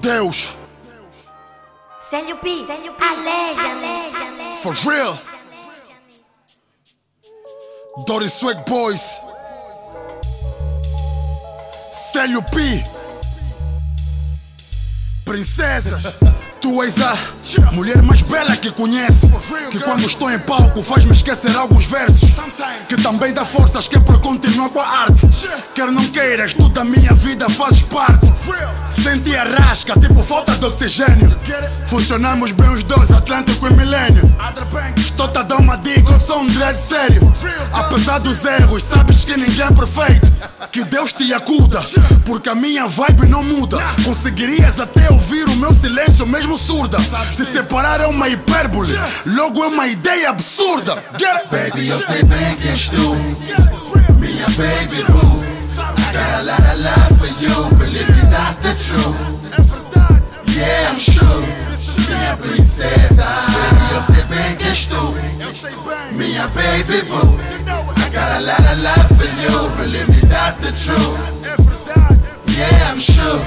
Deus! Célio Py, aleja. For real! Dory Swag Boys! Célio Py! Princesas! Tu és a mulher mais bela que conheço, que quando estou em palco faz-me esquecer alguns versos, que também dá forças que é para continuar com a arte. Quer não queiras, tu da minha vida fazes parte. Senti a rasca, tipo falta de oxigênio. Funcionamos bem os dois, Atlântico e Milênio. Estou-te a dar uma dica, eu sou um dread sério. Apesar dos erros, sabes que ninguém é perfeito. Que Deus te acuda, porque a minha vibe não muda. Conseguirias até ouvir o meu silêncio mesmo surda. Se separar é uma hipérbole, logo é uma ideia absurda. Baby, eu sei bem quem és tu, minha baby boo. I got a lot of love for you, believe me, that's the truth. Yeah, I'm sure, minha princesa. Baby, eu sei bem quem és tu, minha baby boo. I got a lot of love for you, believe me, that's the truth. Yeah, I'm sure,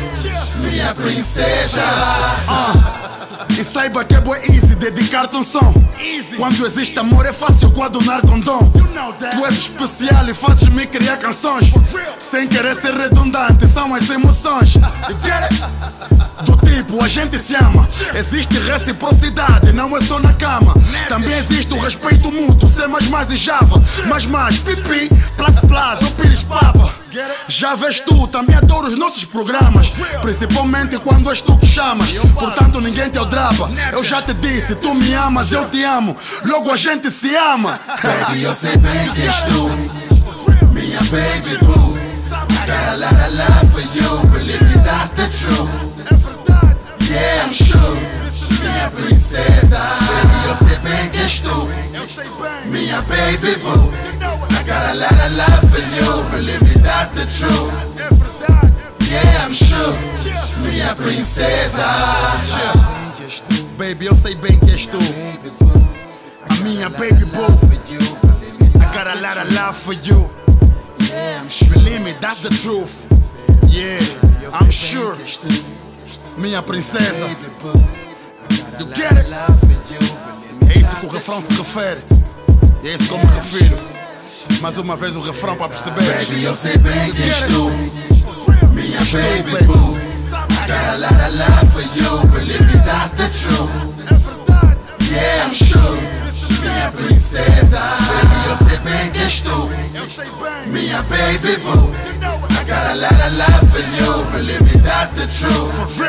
minha princesa. E saiba que é bué easy dedicar-te um som. Quando existe amor é fácil coadunar com dom. Tu és especial e fazes-me criar canções. Sem querer ser redundante, são as emoções. Do tipo, a gente se ama. Existe reciprocidade, não é só na cama. Também existe o respeito mútuo, ser mais e Java. Mais, pipi, plas, ou pires papa. Já vês tu, também adoro os nossos programas, principalmente quando és tu que chamas. Portanto ninguém te odraba, eu já te disse, tu me amas, eu te amo, logo a gente se ama. Baby, eu sei bem quem és tu, minha baby boo. I got a lot of love for you, believe me, that's the truth. Yeah, I'm sure, minha princesa. Baby, eu sei bem quem és tu, minha baby boo. I got a lot of love for you, believe me, that's the truth. Yeah, I'm sure, minha princesa. Baby, eu sei bem que és tu, a minha baby boo. I got a lot of love for you, believe me, that's the truth. Yeah, I'm sure, minha princesa. You get it? É isso que o refrão se refere, é isso que eu me refiro. Mais uma vez o refrão pra perceber. Baby, eu sei bem quem és tu, minha baby boo. I got a lot of love for you, believe me, that's the truth. Yeah, I'm sure, minha princesa. Baby, eu sei bem quem és tu, minha baby boo. I got a lot of love for you, believe me, that's the truth.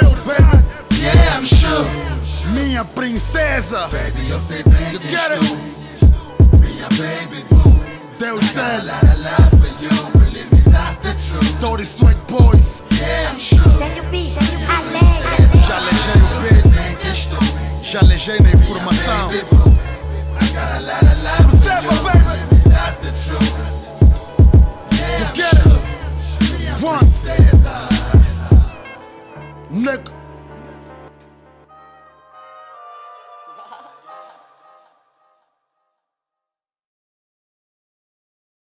Yeah, I'm sure, minha princesa. Baby, eu sei bem quem és tu, minha baby boo. Deus Célio, Dory Swag Boys, Célio Py, aleja. Já alejei o peito, já alejei na informação. Perceba, baby.